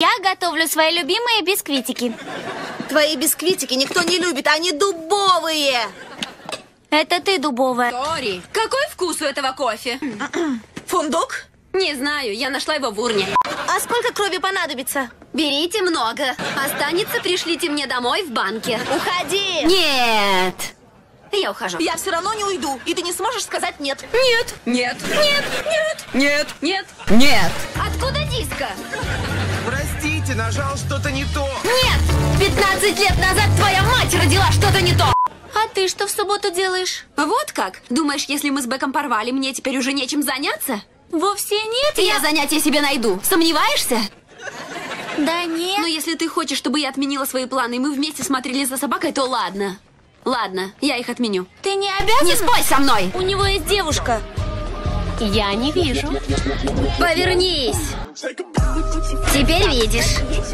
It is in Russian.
Я готовлю свои любимые бисквитики. Твои бисквитики никто не любит, они дубовые. Это ты дубовая. Сори. Какой вкус у этого кофе? Фундук? Не знаю, я нашла его в урне. А сколько крови понадобится? Берите много. Останется, пришлите мне домой в банке. Уходи. Нет. Я ухожу. Я все равно не уйду, и ты не сможешь сказать нет. Нет. Нет. Нет. Нет. Нет. Нет. Нет. Откуда диско? Простите, нажал что-то не то. Нет! 15 лет назад твоя мать родила что-то не то. А ты что в субботу делаешь? Вот как? Думаешь, если мы с Беком порвали, мне теперь уже нечем заняться? Вовсе нет. Я занятия себе найду. Сомневаешься? Да нет. Но если ты хочешь, чтобы я отменила свои планы, и мы вместе смотрели за собакой, то ладно. Ладно, я их отменю. Ты не обязан? Не спой со мной. У него есть девушка. Я не вижу. Повернись. Теперь видишь.